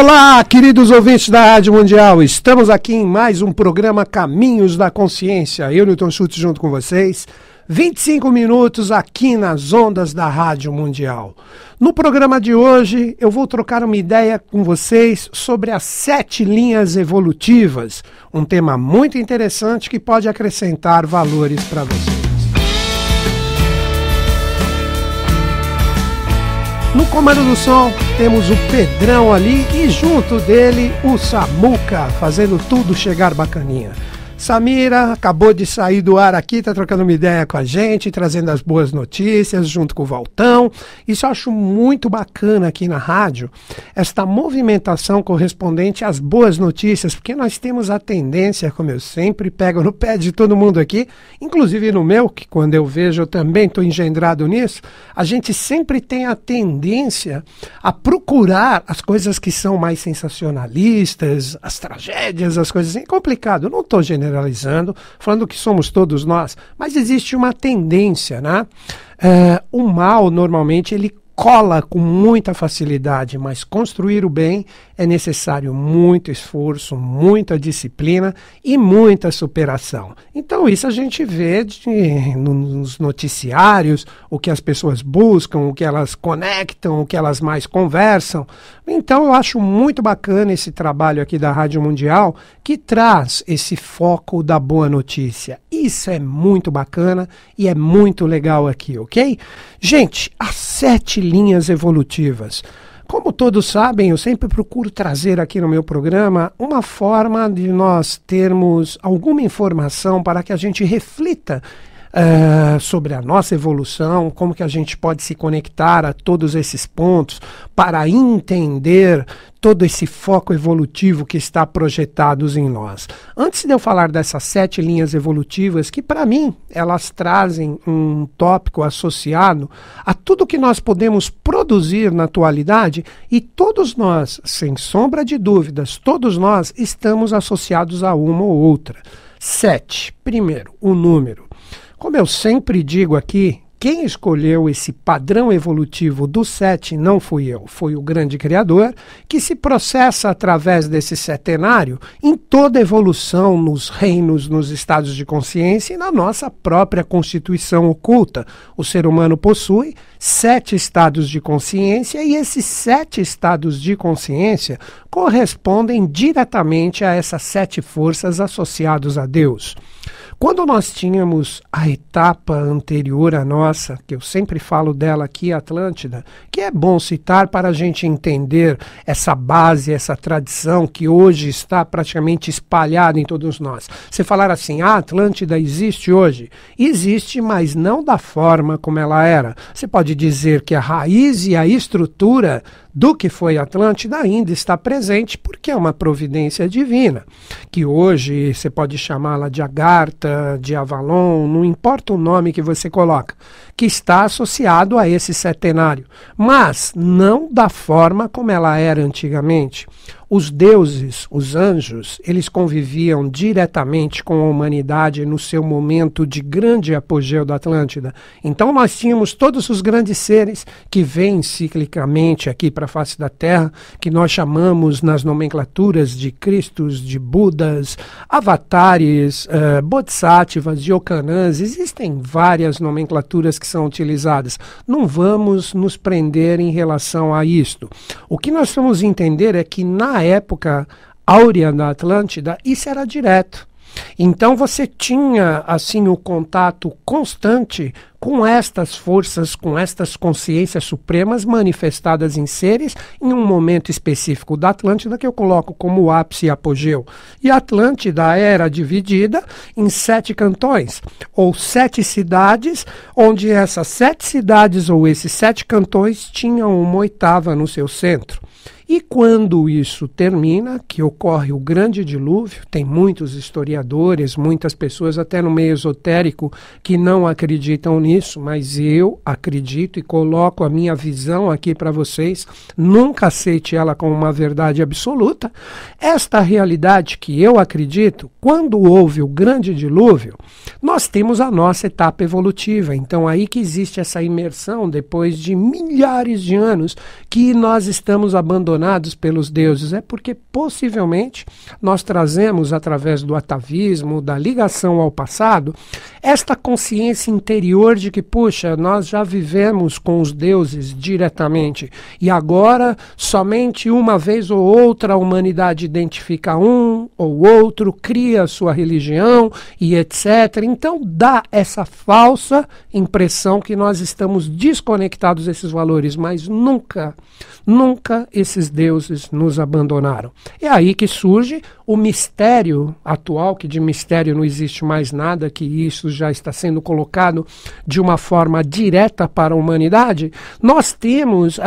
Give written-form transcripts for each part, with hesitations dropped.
Olá, queridos ouvintes da Rádio Mundial, estamos aqui em mais um programa Caminhos da Consciência, eu, Nilton Schutz, junto com vocês, 25 minutos aqui nas ondas da Rádio Mundial. No programa de hoje eu vou trocar uma ideia com vocês sobre as 7 linhas evolutivas, um tema muito interessante que pode acrescentar valores para vocês. No comando do som temos o Pedrão ali e junto dele o Samuka, fazendo tudo chegar bacaninha. Samira acabou de sair do ar aqui, tá trocando uma ideia com a gente, trazendo as boas notícias junto com o Valtão. Isso eu acho muito bacana aqui na rádio, esta movimentação correspondente às boas notícias, porque nós temos a tendência, como eu sempre pego no pé de todo mundo aqui, inclusive no meu, que quando eu vejo eu também tô engendrado nisso, a gente sempre tem a tendência a procurar as coisas que são mais sensacionalistas, as tragédias, as coisas assim. É complicado, eu não tô generalizando, falando que somos todos nós, mas existe uma tendência, né? O mal normalmente ele cola com muita facilidade, mas construir o bem é necessário muito esforço, muita disciplina e muita superação. Então isso a gente vê nos noticiários, o que as pessoas buscam, o que elas conectam, o que elas mais conversam. Então eu acho muito bacana esse trabalho aqui da Rádio Mundial, que traz esse foco da boa notícia. Isso é muito bacana e é muito legal aqui, ok? Gente, as 7 linhas evolutivas. Como todos sabem, eu sempre procuro trazer aqui no meu programa uma forma de nós termos alguma informação para que a gente reflita sobre a nossa evolução, como que a gente pode se conectar a todos esses pontos para entender todo esse foco evolutivo que está projetado em nós. Antes de eu falar dessas 7 linhas evolutivas, que para mim elas trazem um tópico associado a tudo que nós podemos produzir na atualidade, e todos nós, sem sombra de dúvidas, todos nós estamos associados a uma ou outra. 7. Primeiro, o número. Como eu sempre digo aqui, quem escolheu esse padrão evolutivo do 7 não fui eu, foi o grande criador, que se processa através desse setenário em toda a evolução nos reinos, nos estados de consciência e na nossa própria constituição oculta. O ser humano possui 7 estados de consciência e esses 7 estados de consciência correspondem diretamente a essas 7 forças associadas a Deus. Quando nós tínhamos a etapa anterior à nossa, que eu sempre falo dela aqui, Atlântida, que é bom citar para a gente entender essa base, essa tradição que hoje está praticamente espalhada em todos nós. Você falar assim, ah, Atlântida existe hoje? Existe, mas não da forma como ela era. Você pode dizer que a raiz e a estrutura do que foi Atlântida ainda está presente, porque é uma providência divina, que hoje você pode chamá-la de Agartha, de Avalon, não importa o nome que você coloca, que está associado a esse setenário, mas não da forma como ela era antigamente. Os deuses, os anjos, eles conviviam diretamente com a humanidade no seu momento de grande apogeu da Atlântida. Então nós tínhamos todos os grandes seres que vêm ciclicamente aqui para a face da Terra, que nós chamamos nas nomenclaturas de Cristos, de Budas, avatares, Bodhisattvas, Yocanãs. Existem várias nomenclaturas que são utilizadas. Não vamos nos prender em relação a isto. O que nós vamos entender é que na época áurea da Atlântida, isso era direto. Então você tinha assim o contato constante com estas forças, com estas consciências supremas manifestadas em seres em um momento específico da Atlântida, que eu coloco como ápice e apogeu. E a Atlântida era dividida em 7 cantões, ou 7 cidades, onde essas 7 cidades ou esses 7 cantões tinham uma oitava no seu centro. E quando isso termina, que ocorre o grande dilúvio, tem muitos historiadores, muitas pessoas até no meio esotérico que não acreditam nisso, mas eu acredito e coloco a minha visão aqui para vocês, nunca aceite ela como uma verdade absoluta. Esta realidade que eu acredito, quando houve o grande dilúvio, nós temos a nossa etapa evolutiva, então aí que existe essa imersão depois de milhares de anos que nós estamos abandonando abandonados pelos deuses? É porque possivelmente nós trazemos, através do atavismo, da ligação ao passado, esta consciência interior de que, puxa, nós já vivemos com os deuses diretamente e agora somente uma vez ou outra a humanidade identifica um ou outro, cria sua religião e etc. Então dá essa falsa impressão que nós estamos desconectados desses valores, mas nunca, nunca esses deuses nos abandonaram. É aí que surge o mistério atual, que de mistério não existe mais nada, que isso já está sendo colocado de uma forma direta para a humanidade. Nós temos,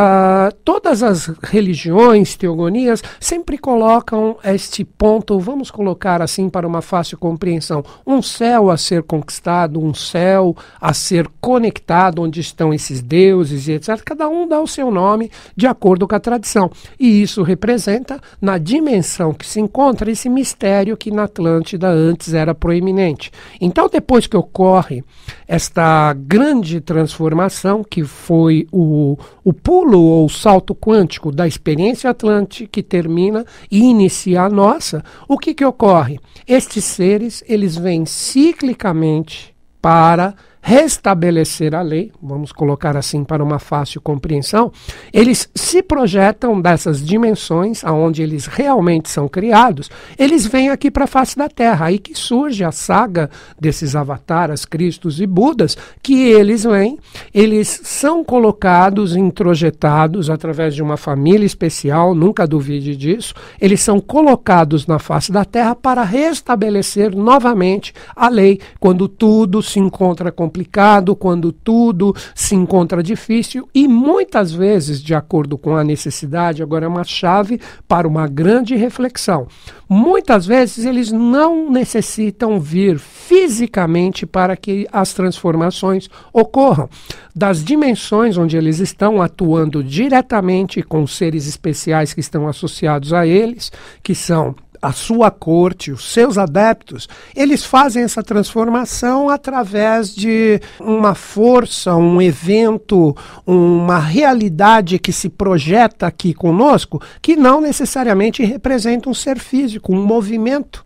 todas as religiões, teogonias, sempre colocam este ponto, vamos colocar assim para uma fácil compreensão, um céu a ser conquistado, um céu a ser conectado, onde estão esses deuses e etc. Cada um dá o seu nome de acordo com a tradição. E isso representa, na dimensão que se encontra, esse mistério que na Atlântida antes era proeminente. Então, depois que ocorre esta grande transformação, que foi o pulo ou o salto quântico da experiência atlântica, que termina e inicia a nossa, o que que ocorre? Estes seres, eles vêm ciclicamente para restabelecer a lei, vamos colocar assim para uma fácil compreensão. Eles se projetam dessas dimensões aonde eles realmente são criados, eles vêm aqui para a face da Terra. Aí que surge a saga desses avataras, cristos e budas, que eles vêm, eles são colocados, introjetados através de uma família especial, nunca duvide disso, eles são colocados na face da Terra para restabelecer novamente a lei, quando tudo se encontra com complicado, quando tudo se encontra difícil e muitas vezes, de acordo com a necessidade, agora é uma chave para uma grande reflexão. Muitas vezes eles não necessitam vir fisicamente para que as transformações ocorram. Das dimensões onde eles estão atuando diretamente com seres especiais que estão associados a eles, que são a sua corte, os seus adeptos, eles fazem essa transformação através de uma força, um evento, uma realidade que se projeta aqui conosco, que não necessariamente representa um ser físico, um movimento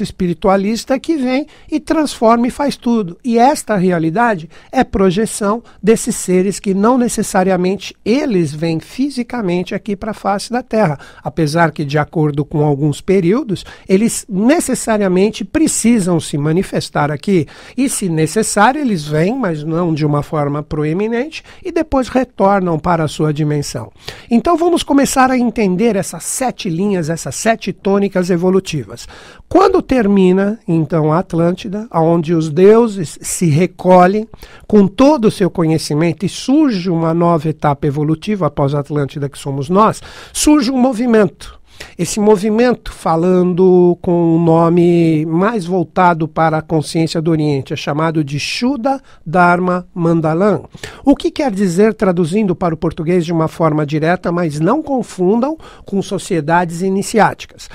espiritualista que vem e transforma e faz tudo. E esta realidade é projeção desses seres que não necessariamente eles vêm fisicamente aqui para a face da Terra, apesar que, de acordo com alguns períodos, eles necessariamente precisam se manifestar aqui e, se necessário, eles vêm, mas não de uma forma proeminente, e depois retornam para a sua dimensão. Então vamos começar a entender essas sete linhas, essas sete tônicas evolutivas. Quando termina então a Atlântida, onde os deuses se recolhem com todo o seu conhecimento e surge uma nova etapa evolutiva após a Atlântida, que somos nós, surge um movimento. Esse movimento, falando com um nome mais voltado para a consciência do Oriente, é chamado de Shuda Dharma Mandalan. O que quer dizer, traduzindo para o português de uma forma direta, mas não confundam com sociedades iniciáticas.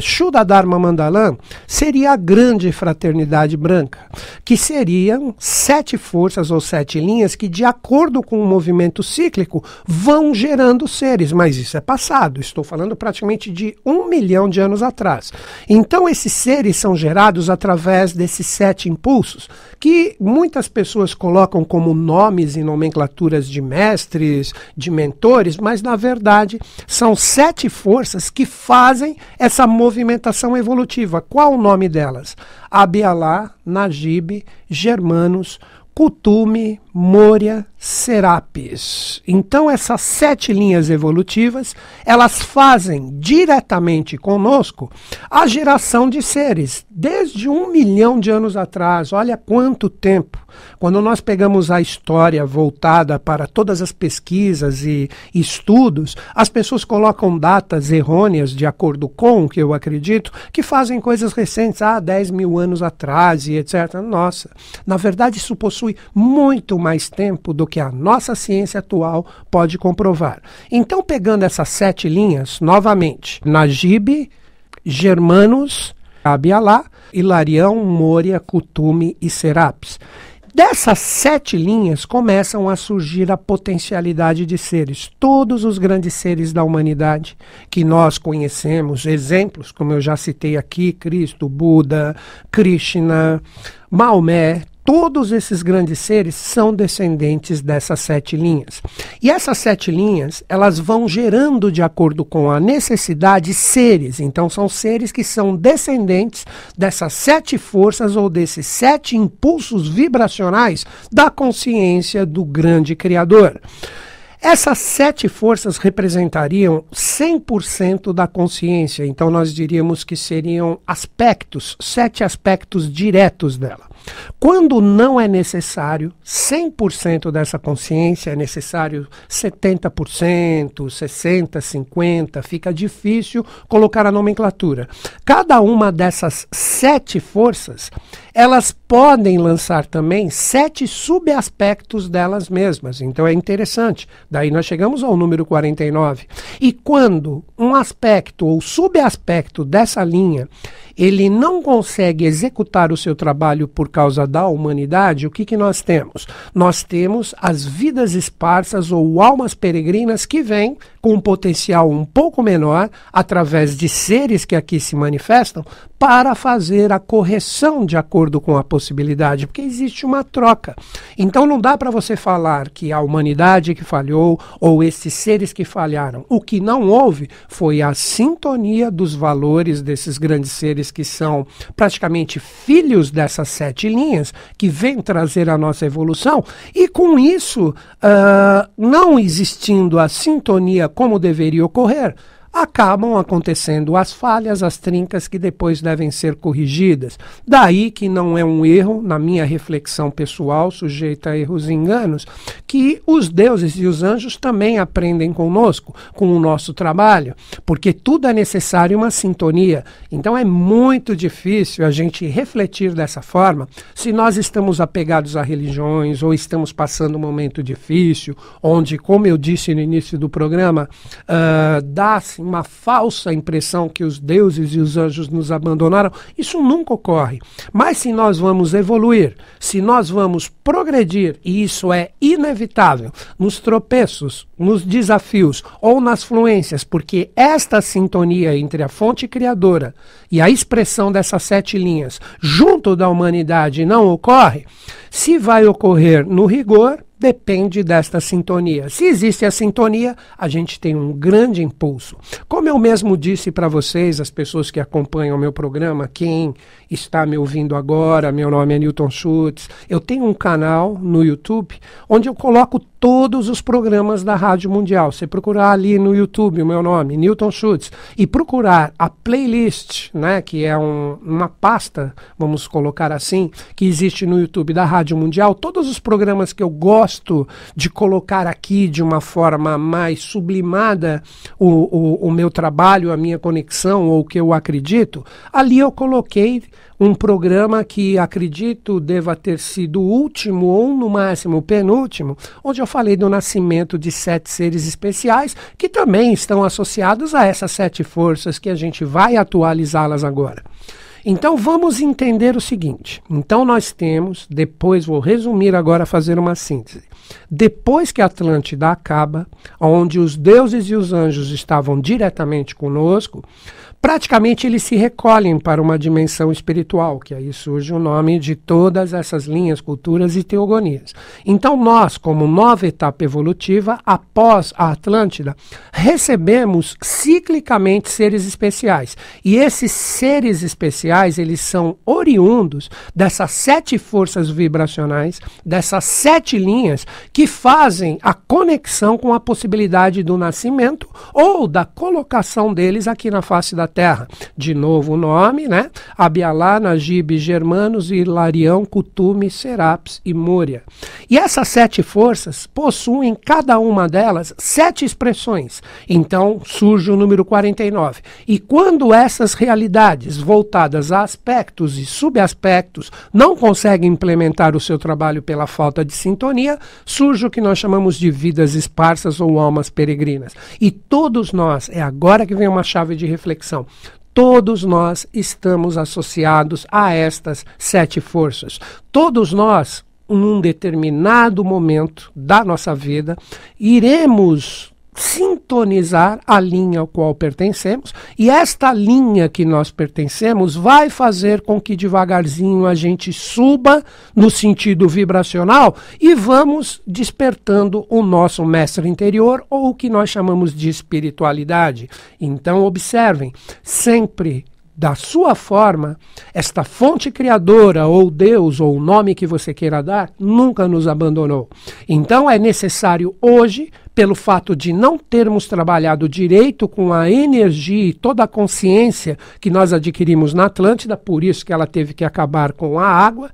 Shuda Dharma Mandalan seria a grande fraternidade branca, que seriam sete forças ou sete linhas que, de acordo com o movimento cíclico, vão gerando seres. Mas isso é passado, estou falando para praticamente de 1 milhão de anos atrás. Então esses seres são gerados através desses sete impulsos, que muitas pessoas colocam como nomes e nomenclaturas de mestres, de mentores, mas na verdade são sete forças que fazem essa movimentação evolutiva. Qual o nome delas? Abialá, Najib, Germanos, Kuthumi, Morya, Serapis. Então essas sete linhas evolutivas, elas fazem diretamente conosco a geração de seres, desde 1 milhão de anos atrás. Olha quanto tempo! Quando nós pegamos a história voltada para todas as pesquisas e estudos, as pessoas colocam datas errôneas, de acordo com o que eu acredito, que fazem coisas recentes, 10 mil anos atrás e etc. Nossa, na verdade isso possui muito mais tempo do que a nossa ciência atual pode comprovar. Então, pegando essas sete linhas, novamente, Najib, Germanos, Abialá, Hilarião, Morya, Kuthumi e Serapis. Dessas 7 linhas começam a surgir a potencialidade de seres. Todos os grandes seres da humanidade que nós conhecemos, exemplos, como eu já citei aqui, Cristo, Buda, Krishna, Maomé, todos esses grandes seres são descendentes dessas 7 linhas. E essas 7 linhas, elas vão gerando, de acordo com a necessidade, seres. Então são seres que são descendentes dessas 7 forças ou desses 7 impulsos vibracionais da consciência do grande Criador. Essas 7 forças representariam 100% da consciência, então nós diríamos que seriam aspectos, 7 aspectos diretos dela. Quando não é necessário 100% dessa consciência, é necessário 70%, 60%, 50%, fica difícil colocar a nomenclatura. Cada uma dessas 7 forças, elas podem lançar também 7 subaspectos delas mesmas, então é interessante. Daí nós chegamos ao número 49. E quando um aspecto ou subaspecto dessa linha, ele não consegue executar o seu trabalho por causa da humanidade, o que que nós temos? Nós temos as vidas esparsas ou almas peregrinas que vêm com um potencial um pouco menor, através de seres que aqui se manifestam, para fazer a correção de acordo com a possibilidade, porque existe uma troca. Então não dá para você falar que a humanidade que falhou ou esses seres que falharam. O que não houve foi a sintonia dos valores desses grandes seres que são praticamente filhos dessas 7 linhas, que vêm trazer a nossa evolução, e com isso, não existindo a sintonia como deveria ocorrer, acabam acontecendo as falhas, as trincas que depois devem ser corrigidas. Daí que não é um erro, na minha reflexão pessoal, sujeita a erros e enganos, que os deuses e os anjos também aprendem conosco, com o nosso trabalho, porque tudo é necessário uma sintonia. Então é muito difícil a gente refletir dessa forma, se nós estamos apegados a religiões, ou estamos passando um momento difícil, onde, como eu disse no início do programa, dá-se uma falsa impressão que os deuses e os anjos nos abandonaram. Isso nunca ocorre. Mas se nós vamos evoluir, se nós vamos progredir, e isso é inevitável, nos tropeços, nos desafios ou nas fluências, porque esta sintonia entre a fonte criadora e a expressão dessas 7 linhas junto da humanidade não ocorre, se vai ocorrer no rigor, depende desta sintonia. Se existe a sintonia, a gente tem um grande impulso. Como eu mesmo disse para vocês, as pessoas que acompanham o meu programa, quem está me ouvindo agora, meu nome é Nilton Schutz, eu tenho um canal no YouTube, onde eu coloco todos os programas da Rádio Mundial. Você procurar ali no YouTube o meu nome, Nilton Schutz, e procurar a playlist, né, que é uma pasta, vamos colocar assim, que existe no YouTube da Rádio Mundial, todos os programas que eu gosto de colocar aqui de uma forma mais sublimada o meu trabalho, a minha conexão ou o que eu acredito, ali eu coloquei um programa que acredito deva ter sido o último ou no máximo o penúltimo, onde eu falei do nascimento de 7 seres especiais que também estão associados a essas 7 forças que a gente vai atualizá-las agora. Então vamos entender o seguinte, então nós temos, depois vou resumir agora, fazer uma síntese. Depois que a Atlântida acaba, onde os deuses e os anjos estavam diretamente conosco, praticamente eles se recolhem para uma dimensão espiritual, que aí surge o nome de todas essas linhas, culturas e teogonias. Então nós, como nova etapa evolutiva, após a Atlântida, recebemos ciclicamente seres especiais. E esses seres especiais, eles são oriundos dessas 7 forças vibracionais, dessas 7 linhas que fazem a conexão com a possibilidade do nascimento ou da colocação deles aqui na face da Terra. De novo o nome, né? Abialá, Najib, Germanos, Hilarião, Kuthumi, Serapis e Morya. E essas 7 forças possuem, cada uma delas, 7 expressões. Então surge o número 49. E quando essas realidades voltadas a aspectos e subaspectos não conseguem implementar o seu trabalho pela falta de sintonia, surge o que nós chamamos de vidas esparsas ou almas peregrinas. E todos nós, é agora que vem uma chave de reflexão, todos nós estamos associados a estas 7 forças. Todos nós, num determinado momento da nossa vida, iremos sintonizar a linha ao qual pertencemos, e esta linha que nós pertencemos vai fazer com que devagarzinho a gente suba no sentido vibracional e vamos despertando o nosso mestre interior, ou o que nós chamamos de espiritualidade. Então observem, sempre da sua forma, esta fonte criadora, ou Deus, ou o nome que você queira dar, nunca nos abandonou. Então é necessário hoje, pelo fato de não termos trabalhado direito com a energia e toda a consciência que nós adquirimos na Atlântida, por isso que ela teve que acabar com a água,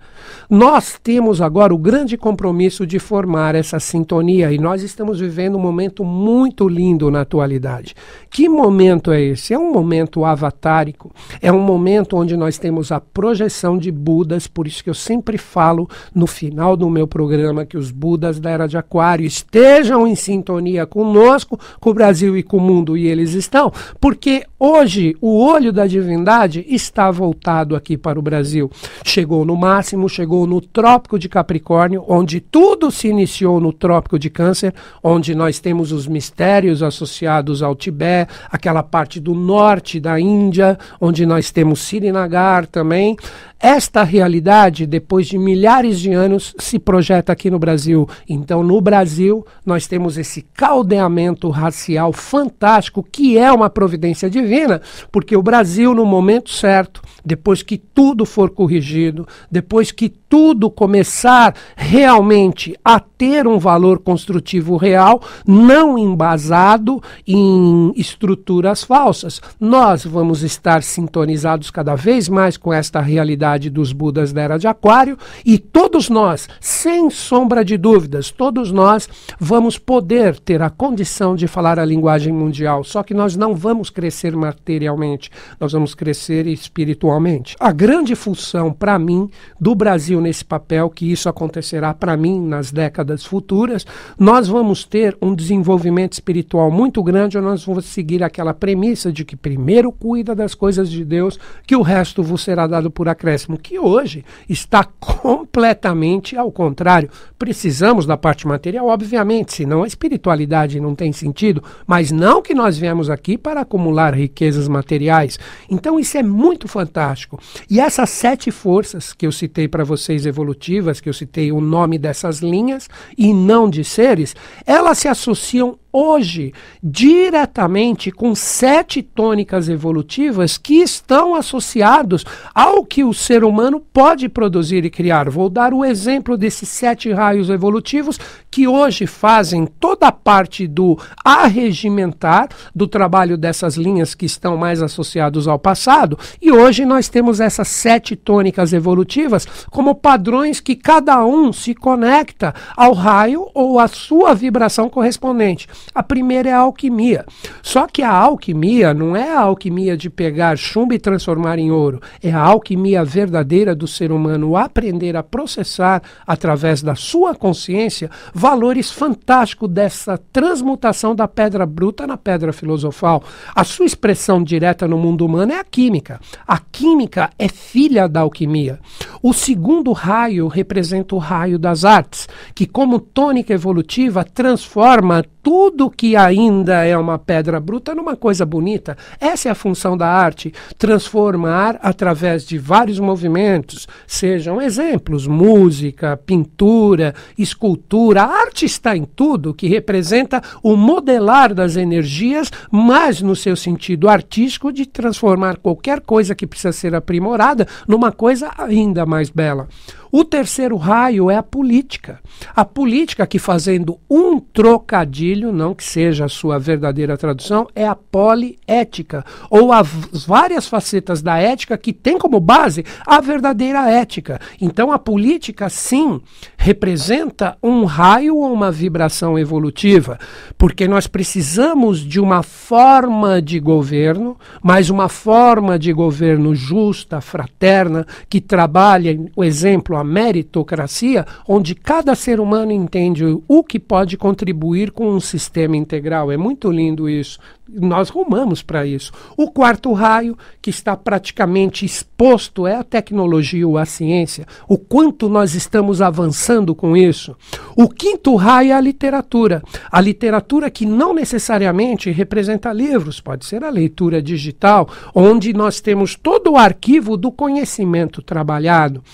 nós temos agora o grande compromisso de formar essa sintonia, e nós estamos vivendo um momento muito lindo na atualidade. Que momento é esse? É um momento avatárico, é um momento onde nós temos a projeção de Budas, por isso que eu sempre falo no final do meu programa que os Budas da Era de Aquário estejam em sintonia conosco, com o Brasil e com o mundo, e eles estão, porque hoje o olho da divindade está voltado aqui para o Brasil. Chegou no máximo, chegou no Trópico de Capricórnio, onde tudo se iniciou no Trópico de Câncer, onde nós temos os mistérios associados ao Tibete, aquela parte do norte da Índia, onde nós temos Siri Nagar também. Esta realidade, depois de milhares de anos, se projeta aqui no Brasil. Então, no Brasil, nós temos esse caldeamento racial fantástico, que é uma providência divina, porque o Brasil, no momento certo, depois que tudo for corrigido, depois que tudo começar realmente a ter um valor construtivo real, não embasado em estruturas falsas, nós vamos estar sintonizados cada vez mais com esta realidade dos Budas da Era de Aquário, e todos nós, sem sombra de dúvidas, todos nós vamos poder ter a condição de falar a linguagem mundial, só que nós não vamos crescer materialmente, nós vamos crescer espiritualmente. A grande função para mim do Brasil nesse papel, que isso acontecerá para mim nas décadas futuras, nós vamos ter um desenvolvimento espiritual muito grande, ou nós vamos seguir aquela premissa de que primeiro cuida das coisas de Deus, que o resto vos será dado por acréscimo, que hoje está completamente ao contrário. Precisamos da parte material, obviamente, senão a espiritualidade não tem sentido, mas não que nós viemos aqui para acumular riquezas materiais. Então isso é muito fantástico. E essas 7 forças que eu citei para vocês, evolutivas, que eu citei o nome dessas linhas e não de seres, elas se associam hoje diretamente com 7 tônicas evolutivas que estão associados ao que o ser humano pode produzir e criar. Vou dar o exemplo desses 7 raios evolutivos que hoje fazem toda a parte do arregimentar do trabalho dessas linhas que estão mais associados ao passado, e hoje nós temos essas 7 tônicas evolutivas como padrões que cada um se conecta ao raio ou à sua vibração correspondente. A primeira é a alquimia. Só que a alquimia não é a alquimia de pegar chumbo e transformar em ouro. É a alquimia verdadeira do ser humano aprender a processar, através da sua consciência, valores fantásticos dessa transmutação da pedra bruta na pedra filosofal. A sua expressão direta no mundo humano é a química. A química é filha da alquimia. O segundo raio representa o raio das artes, que como tônica evolutiva transforma tudo que ainda é uma pedra bruta numa coisa bonita. Essa é a função da arte, transformar através de vários movimentos, sejam exemplos, música, pintura, escultura. A arte está em tudo, que representa o modelar das energias, mas no seu sentido artístico de transformar qualquer coisa que precisa ser aprimorada numa coisa ainda mais bela. O terceiro raio é a política. A política, que fazendo um trocadilho, não que seja a sua verdadeira tradução, é a poliética, ou as várias facetas da ética que tem como base a verdadeira ética. Então a política, sim, representa um raio ou uma vibração evolutiva, porque nós precisamos de uma forma de governo, mas uma forma de governo justa, fraterna, que trabalha, o exemplo, a meritocracia, onde cada ser humano entende o que pode contribuir com um sistema integral. É muito lindo isso. Nós rumamos para isso. O quarto raio, que está praticamente exposto, é a tecnologia ou a ciência. O quanto nós estamos avançando com isso. O quinto raio é a literatura. A literatura que não necessariamente representa livros. Pode ser a leitura digital, onde nós temos todo o arquivo do conhecimento trabalhado.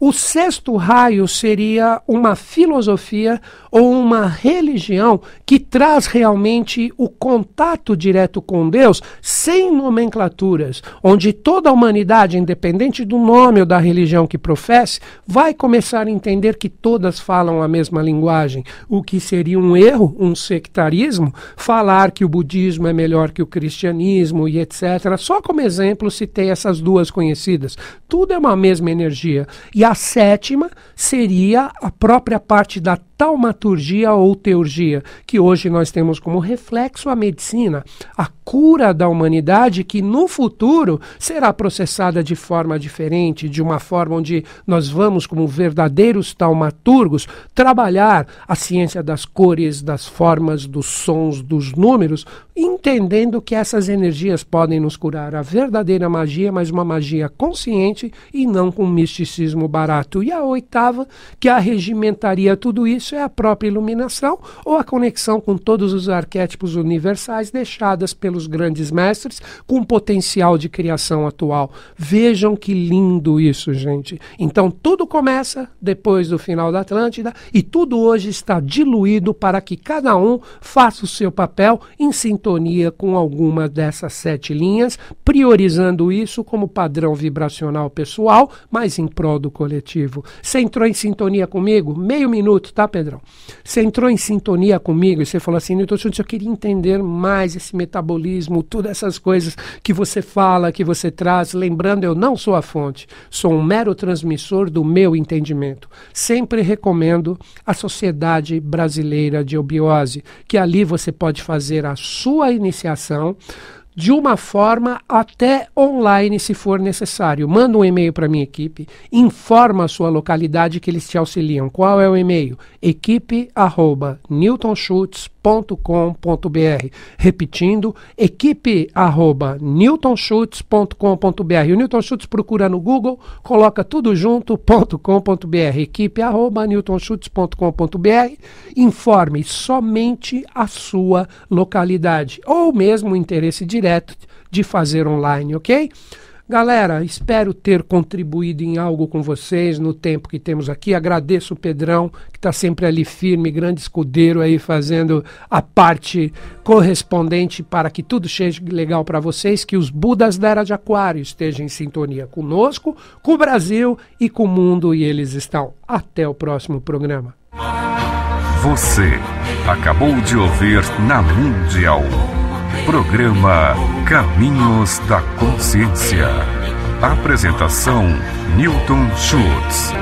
O sexto raio seria uma filosofia ou uma religião que traz realmente o contato direto com Deus, sem nomenclaturas, onde toda a humanidade, independente do nome ou da religião que professe, vai começar a entender que todas falam a mesma linguagem, o que seria um erro, um sectarismo, falar que o budismo é melhor que o cristianismo e etc. Só como exemplo citei essas duas conhecidas. Tudo é uma mesma energia. E a sétima seria a própria parte da taumaturgia ou teurgia, que hoje nós temos como reflexo a medicina, a cura da humanidade, que no futuro será processada de forma diferente, de uma forma onde nós vamos, como verdadeiros taumaturgos, trabalhar a ciência das cores, das formas, dos sons, dos números, entendendo que essas energias podem nos curar. A verdadeira magia, mas uma magia consciente e não com misticismo barato. E a oitava, que arregimentaria tudo isso, é a própria iluminação ou a conexão com todos os arquétipos universais deixadas pelos grandes mestres com potencial de criação atual. Vejam que lindo isso, gente. Então tudo começa depois do final da Atlântida e tudo hoje está diluído para que cada um faça o seu papel em sintonia com alguma dessas sete linhas, priorizando isso como padrão vibracional pessoal, mas em prol do coletivo. Você entrou em sintonia comigo? Meio minuto, tá, Pedrão? Você entrou em sintonia comigo e você falou assim: Nilton Schutz, eu queria entender mais esse metabolismo, todas essas coisas que você fala, que você traz. Lembrando, eu não sou a fonte, sou um mero transmissor do meu entendimento. Sempre recomendo a Sociedade Brasileira de Eubiose, que ali você pode fazer a sua iniciação, de uma forma até online, se for necessário. Manda um e-mail para a minha equipe, informa a sua localidade que eles te auxiliam. Qual é o e-mail? equipe@niltonschutz.com.br. Repetindo, equipe@niltonschutz.com.br. O Nilton Schutz procura no Google, coloca tudo junto.com.br. equipe@niltonschutz.com.br. Informe somente a sua localidade ou mesmo o interesse direto de fazer online, ok? Galera, espero ter contribuído em algo com vocês no tempo que temos aqui. Agradeço o Pedrão, que está sempre ali firme, grande escudeiro aí, fazendo a parte correspondente para que tudo seja legal para vocês, que os Budas da Era de Aquário estejam em sintonia conosco, com o Brasil e com o mundo, e eles estão. Até o próximo programa. Você acabou de ouvir na Mundial. Programa Caminhos da Consciência. Apresentação: Nilton Schutz.